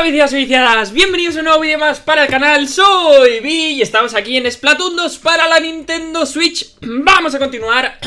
Hola viciados y viciadas, bienvenidos a un nuevo vídeo más para el canal, soy Vi y estamos aquí en Splatoon 2 para la Nintendo Switch. Vamos a continuar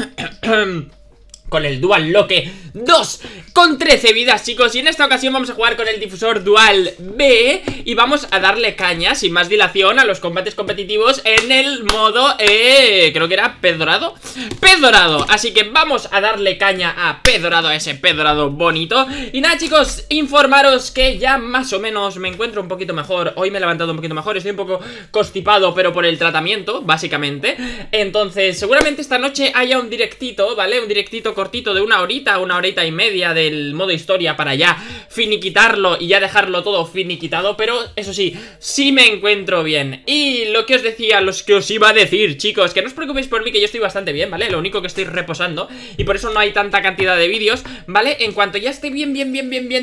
con el Dualocke 2 con 13 vidas, chicos. Y en esta ocasión vamos a jugar con el difusor dual B y vamos a darle caña, sin más dilación, a los combates competitivos en el modo, creo que era Pez Dorado. Pez Dorado, así que vamos a darle caña a Pez Dorado, a ese Pez Dorado bonito. Y nada, chicos, informaros que ya más o menos me encuentro un poquito mejor. Hoy me he levantado un poquito mejor, estoy un poco constipado, pero por el tratamiento, básicamente. Entonces, seguramente esta noche haya un directito, ¿vale? Un directito cortito de una horita y media del modo historia para ya finiquitarlo y ya dejarlo todo finiquitado. Pero eso sí, sí me encuentro bien. Y lo que os decía, los que os iba a decir, chicos, que no os preocupéis por mí, que yo estoy bastante bien, ¿vale? Lo único que estoy reposando y por eso no hay tanta cantidad de vídeos, ¿vale? En cuanto ya esté bien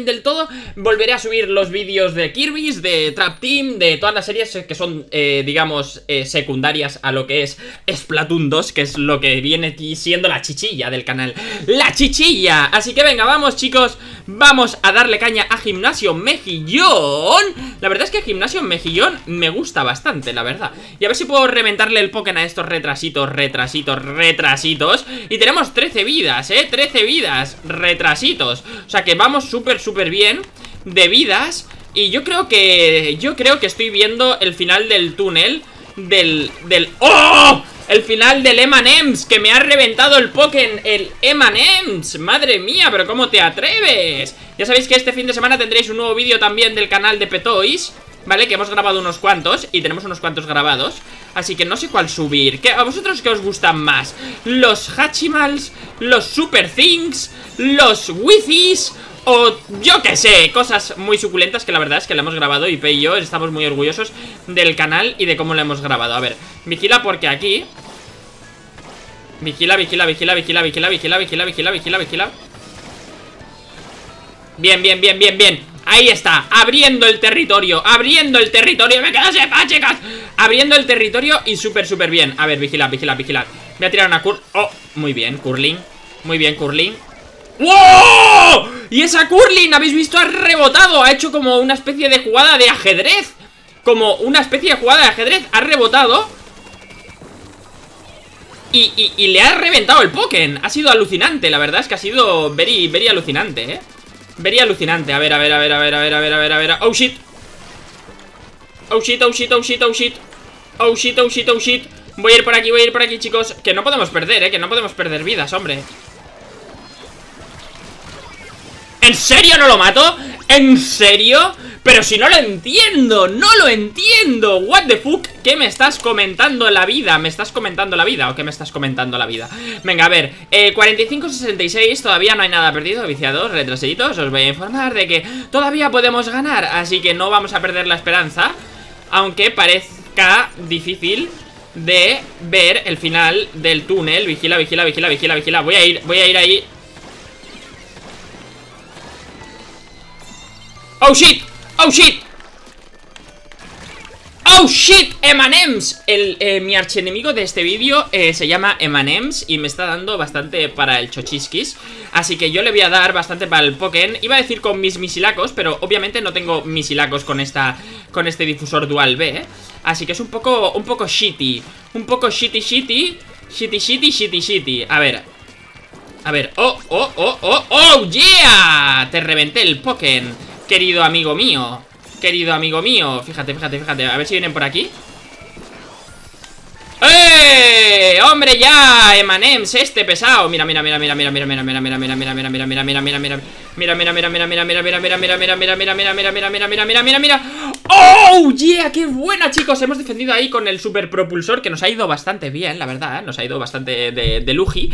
del todo, volveré a subir los vídeos de Kirby's, de Trap Team, de todas las series que son, digamos, secundarias a lo que es Splatoon 2, que es lo que viene aquí siendo la chichilla del canal. ¡La chichilla! Así que venga, vamos, chicos, vamos a darle caña a Gimnasio Mejillón. La verdad es que Gimnasio Mejillón me gusta bastante, la verdad. Y a ver si puedo reventarle el Pokémon a estos retrasitos. Y tenemos 13 vidas, 13 vidas, retrasitos. O sea que vamos súper bien de vidas. Y yo creo que estoy viendo el final del túnel del... ¡Oh! El final del M&M's, que me ha reventado el Pokémon, el M&M's. Madre mía, pero ¿cómo te atreves? Ya sabéis que este fin de semana tendréis un nuevo vídeo también del canal de Petois, ¿vale? Que hemos grabado unos cuantos y tenemos unos cuantos grabados, así que no sé cuál subir. ¿A vosotros qué os gustan más? ¿Los Hachimals? ¿Los Super Things? ¿Los Wifis? O yo que sé, cosas muy suculentas que la verdad es que la hemos grabado y Pe y yo estamos muy orgullosos del canal y de cómo la hemos grabado. A ver, vigila porque aquí... Vigila. Bien. Ahí está, abriendo el territorio, me quedo sepa, chicas. Abriendo el territorio y súper bien. A ver, vigila. Voy a tirar una oh, muy bien, curling. ¡Wow! Y esa curling, ¿habéis visto? Ha rebotado, ha hecho como una especie de jugada de ajedrez. Ha rebotado y le ha reventado el Pokémon. Ha sido alucinante, la verdad es que ha sido very alucinante, Vería alucinante. A ver. Oh shit. Voy a ir por aquí, chicos. Que no podemos perder, que no podemos perder vidas, hombre. ¿En serio no lo mato? ¿En serio? Pero si no lo entiendo, what the fuck, ¿qué me estás comentando la vida? Venga, a ver, 45-66, todavía no hay nada perdido, viciados, retrasaditos. Os voy a informar de que todavía podemos ganar, así que no vamos a perder la esperanza, aunque parezca difícil de ver el final del túnel. Vigila, voy a ir ahí. Oh shit, M&M's. Mi archienemigo de este vídeo se llama M&M's y me está dando bastante para el chochisquis. Así que yo le voy a dar bastante para el Pokémon. Iba a decir con mis misilacos, pero obviamente no tengo misilacos con este difusor dual B, Así que es un poco shitty. Un poco shitty. A ver, oh yeah. Te reventé el Pokémon, querido amigo mío. Fíjate. A ver si vienen por aquí. ¡Eh! ¡Hombre ya! M&M's este pesado. Mira. ¡Oh, yeah! ¡Qué buena, chicos! Hemos defendido ahí con el superpropulsor, que nos ha ido bastante bien, la verdad, nos ha ido bastante de lugia.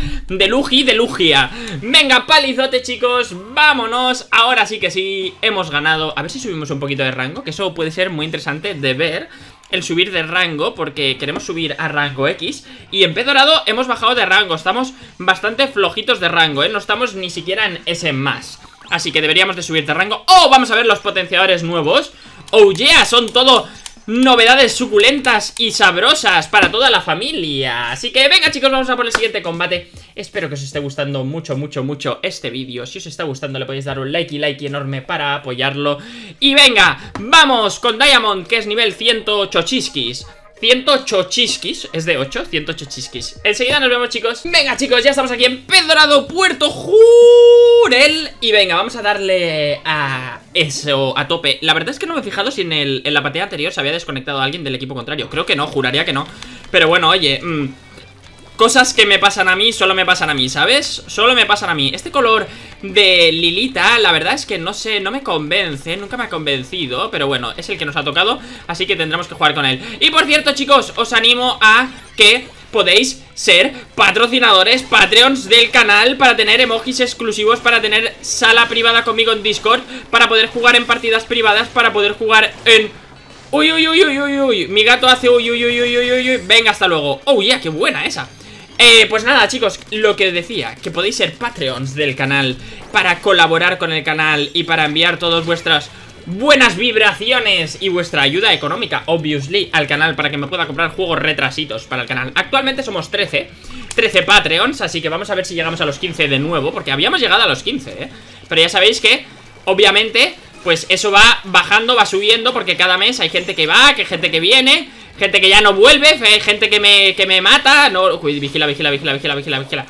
Venga, palizote, chicos, vámonos. Ahora sí que sí, hemos ganado. A ver si subimos un poquito de rango, que eso puede ser muy interesante de ver, el subir de rango, porque queremos subir a rango X. Y en Pez Dorado hemos bajado de rango, estamos bastante flojitos de rango, no estamos ni siquiera en S+. Así que deberíamos de subir de rango. ¡Oh! Vamos a ver los potenciadores nuevos. Oh yeah, son todo novedades suculentas y sabrosas para toda la familia. Así que venga, chicos, vamos a por el siguiente combate. Espero que os esté gustando mucho este vídeo. Si os está gustando le podéis dar un like enorme para apoyarlo. Y venga, vamos con Diamond, que es nivel 108 chisquis. 108 chisquis, es de 8, 108 chisquis. Enseguida nos vemos, chicos. Venga, chicos, ya estamos aquí en Pez Dorado, Puerto Jurel. Y venga, vamos a darle a eso, a tope. La verdad es que no me he fijado si en la partida anterior se había desconectado a alguien del equipo contrario. Creo que no, juraría que no. Pero bueno, oye, cosas que me pasan a mí, solo me pasan a mí, ¿sabes? Solo me pasan a mí. Este color de Lilita, la verdad es que no sé, no me convence, nunca me ha convencido. Pero bueno, es el que nos ha tocado, así que tendremos que jugar con él. Y por cierto, chicos, os animo a que podéis ser patrocinadores, Patreons del canal, para tener emojis exclusivos, para tener sala privada conmigo en Discord, para poder jugar en partidas privadas, para poder jugar en... ¡Uy, uy, uy, uy, uy, uy! Mi gato hace uy, uy, uy, uy, uy, uy, uy. Venga, hasta luego. ¡Oh, yeah! ¡Qué buena esa! Pues nada, chicos, lo que decía, que podéis ser Patreons del canal para colaborar con el canal y para enviar todas vuestras buenas vibraciones y vuestra ayuda económica, obviously, al canal, para que me pueda comprar juegos retrasitos para el canal. Actualmente somos 13 Patreons, así que vamos a ver si llegamos a los 15 de nuevo, porque habíamos llegado a los 15, pero ya sabéis que, obviamente, pues eso va bajando, va subiendo, porque cada mes hay gente que va, que gente que viene... Gente que ya no vuelve, gente que me mata. No, vigila. Venga.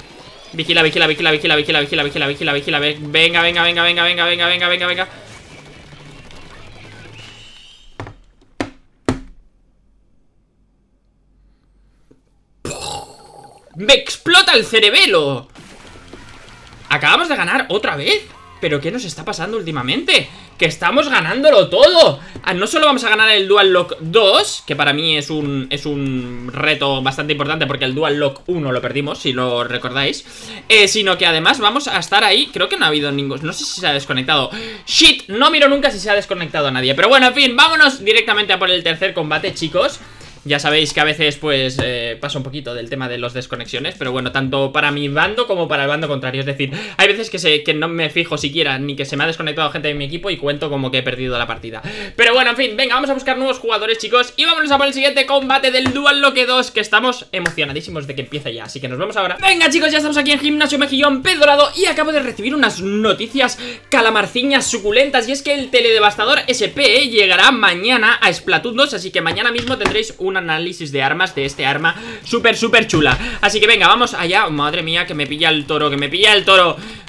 ¡Me explota el cerebelo! ¿Acabamos de ganar otra vez? ¿Pero qué nos está pasando últimamente? ¡Que estamos ganándolo todo! No solo vamos a ganar el Dualocke 2, que para mí es un reto bastante importante, porque el Dualocke 1 lo perdimos, si lo recordáis, sino que además vamos a estar ahí. Creo que no ha habido ningún... No sé si se ha desconectado. ¡Shit! No miro nunca si se ha desconectado a nadie. Pero bueno, en fin, vámonos directamente a por el tercer combate, chicos. Ya sabéis que a veces pues pasa un poquito del tema de las desconexiones, pero bueno, tanto para mi bando como para el bando contrario. Es decir, hay veces que no me fijo siquiera, ni que se me ha desconectado gente de mi equipo, y cuento como que he perdido la partida. Pero bueno, en fin, venga, vamos a buscar nuevos jugadores, chicos. Y vámonos a por el siguiente combate del Dualocke 2, que estamos emocionadísimos de que empiece ya. Así que nos vemos ahora. Venga, chicos, ya estamos aquí en Gimnasio Mejillón, Pez Dorado, y acabo de recibir unas noticias calamarciñas suculentas. Y es que el Teledevastador SP llegará mañana a Splatoon 2, así que mañana mismo tendréis una análisis de armas de este arma súper chula, así que venga, vamos allá. Madre mía, que me pilla el toro,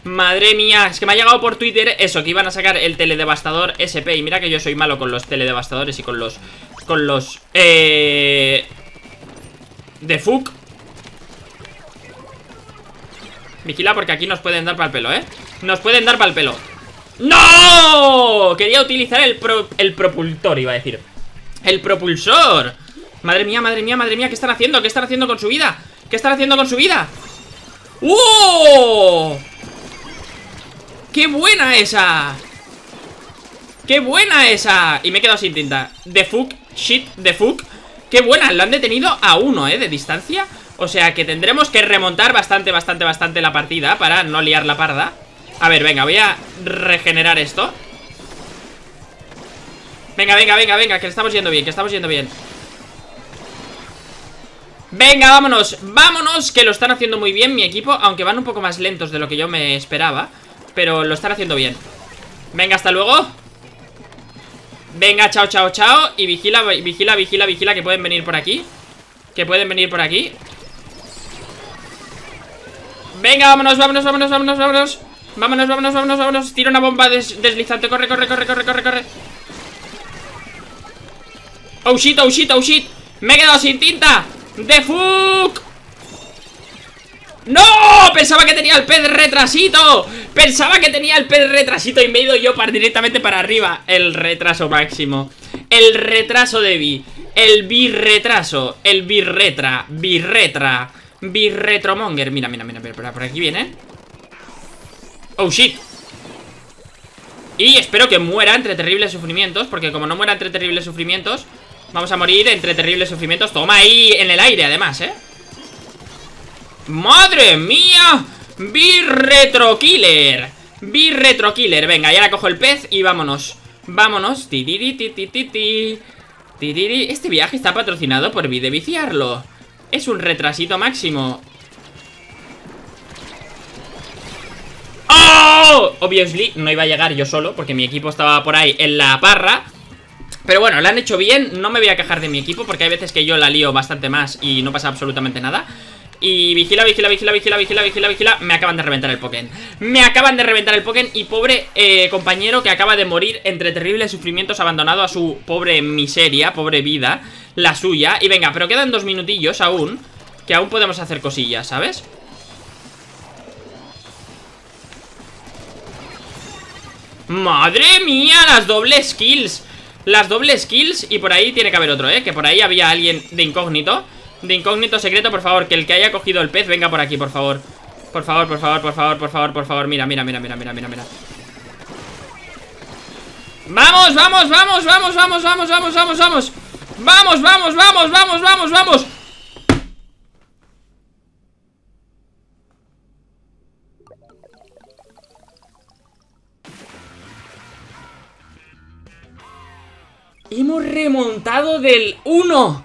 madre mía, es que me ha llegado por Twitter eso, que iban a sacar el Teledevastador SP, y mira que yo soy malo con los teledevastadores y con los, de fuck. Vigila, porque aquí nos pueden dar pa'l pelo, nos pueden dar pa'l pelo. ¡No! Quería utilizar el propulsor, iba a decir, el propulsor. Madre mía, ¿qué están haciendo? ¿Qué están haciendo con su vida? ¡Uh! ¡Qué buena esa! Y me he quedado sin tinta. The fuck, shit, the fuck. ¡Qué buena! Lo han detenido a uno, de distancia. O sea que tendremos que remontar bastante la partida para no liar la parda. A ver, venga, voy a regenerar esto. Venga, que le estamos yendo bien, Venga, vámonos, que lo están haciendo muy bien mi equipo, aunque van un poco más lentos de lo que yo me esperaba, pero lo están haciendo bien. Venga, hasta luego. Venga, chao. Y vigila, que pueden venir por aquí. Venga, vámonos. Vámonos. Tira una bomba deslizante. Corre. Oh shit, me he quedado sin tinta. ¡The fuck! ¡No! Pensaba que tenía el pez retrasito. Y me he ido yo directamente para arriba. El retraso máximo. El retraso de B. El birretraso. El birretra. Birretromonger. Mira, por aquí viene. ¡Oh, shit! Y espero que muera entre terribles sufrimientos, porque como no muera entre terribles sufrimientos... Vamos a morir entre terribles sufrimientos. Toma ahí, en el aire además, ¡Madre mía! Birretro Killer. Venga, y ahora cojo el pez y vámonos. Vámonos. Este viaje está patrocinado por Vide Viciarlo. Es un retrasito máximo. ¡Oh! Obviously no iba a llegar yo solo, porque mi equipo estaba por ahí en la parra. Pero bueno, lo han hecho bien. No me voy a quejar de mi equipo, porque hay veces que yo la lío bastante más y no pasa absolutamente nada. Y vigila, vigila, vigila, vigila, vigila, vigila, vigila. Me acaban de reventar el Pokémon. Me acaban de reventar el Pokémon. Y pobre compañero que acaba de morir entre terribles sufrimientos, abandonado a su pobre miseria, pobre vida, la suya. Y venga, pero quedan 2 minutillos aún, que aún podemos hacer cosillas, ¿sabes? ¡Madre mía! Las dobles kills. Las dobles kills. Y por ahí tiene que haber otro, ¿eh? Que por ahí había alguien de incógnito. De incógnito secreto, por favor, que el que haya cogido el pez venga por aquí, por favor. Por favor, por favor, por favor, por favor, por favor. Mira, mira, mira, mira, mira, mira, mira. ¡Vamos, vamos, vamos, vamos, vamos, vamos, vamos, vamos, vamos! ¡Vamos, vamos, vamos, vamos, vamos, vamos! Hemos remontado del 1.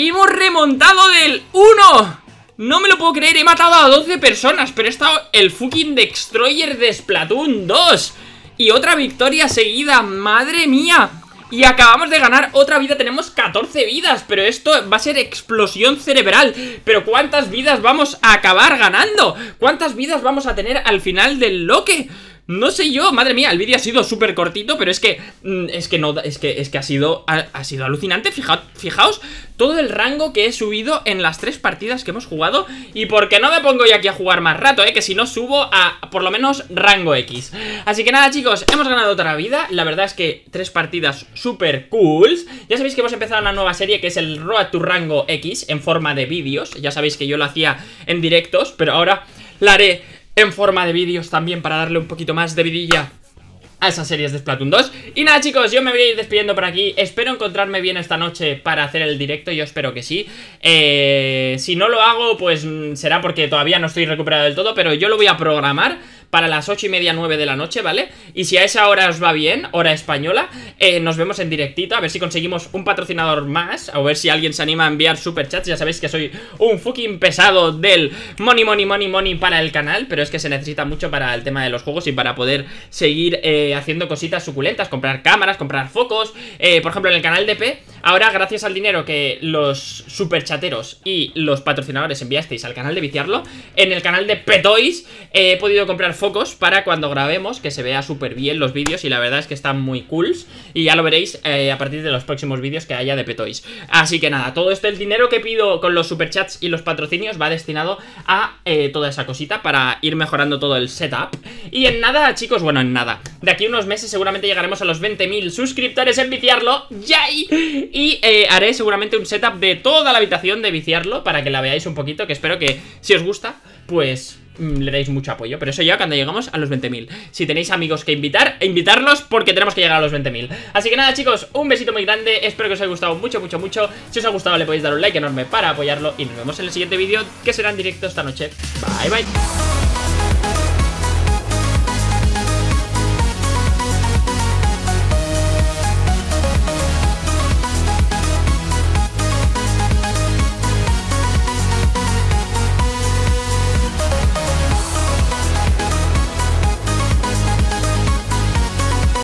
¡Hemos remontado del 1! No me lo puedo creer, he matado a 12 personas, pero he estado el fucking destroyer de Splatoon 2. Y otra victoria seguida, madre mía. Y acabamos de ganar otra vida, tenemos 14 vidas, pero esto va a ser explosión cerebral. Pero ¿cuántas vidas vamos a acabar ganando? ¿Cuántas vidas vamos a tener al final del loque? No sé yo, madre mía, el vídeo ha sido súper cortito, pero es que ha sido alucinante. Fijaos todo el rango que he subido en las 3 partidas que hemos jugado. Y porque no me pongo yo aquí a jugar más rato, que si no subo a por lo menos rango X. Así que nada, chicos, hemos ganado otra vida. La verdad es que 3 partidas súper cool. Ya sabéis que hemos empezado una nueva serie que es el Road to Rango X en forma de vídeos. Ya sabéis que yo lo hacía en directos, pero ahora la haré en forma de vídeos también, para darle un poquito más de vidilla a esas series de Splatoon 2. Y nada, chicos, yo me voy a ir despidiendo por aquí. Espero encontrarme bien esta noche para hacer el directo. Yo espero que sí. Si no lo hago, pues será porque todavía no estoy recuperado del todo, pero yo lo voy a programar para las 8:30, 9 de la noche, ¿vale? Y si a esa hora os va bien, hora española, nos vemos en directito. A ver si conseguimos un patrocinador más, a ver si alguien se anima a enviar superchats. Ya sabéis que soy un fucking pesado del money, money, money, money para el canal, pero es que se necesita mucho para el tema de los juegos y para poder seguir haciendo cositas suculentas, comprar cámaras, comprar focos. Por ejemplo, en el canal de P, ahora gracias al dinero que los superchateros y los patrocinadores enviasteis al canal de Viciarlo, en el canal de Petois he podido comprar focos para cuando grabemos, que se vea súper bien los vídeos, y la verdad es que están muy cool. Y ya lo veréis a partir de los próximos vídeos que haya de Petois. Así que nada, todo esto, el dinero que pido con los superchats y los patrocinios, va destinado a toda esa cosita para ir mejorando todo el setup. Y en nada, chicos, bueno, en nada, de aquí a unos meses seguramente llegaremos a los 20.000 suscriptores en Viciarlo. ¡Yay! Y haré seguramente un setup de toda la habitación de Viciarlo para que la veáis un poquito, que espero que si os gusta, pues le dais mucho apoyo. Pero eso ya cuando llegamos a los 20.000. Si tenéis amigos que invitar, invitarlos, porque tenemos que llegar a los 20.000. Así que nada, chicos, un besito muy grande. Espero que os haya gustado mucho, mucho, mucho. Si os ha gustado, le podéis dar un like enorme para apoyarlo. Y nos vemos en el siguiente vídeo, que será en directo esta noche. Bye, bye.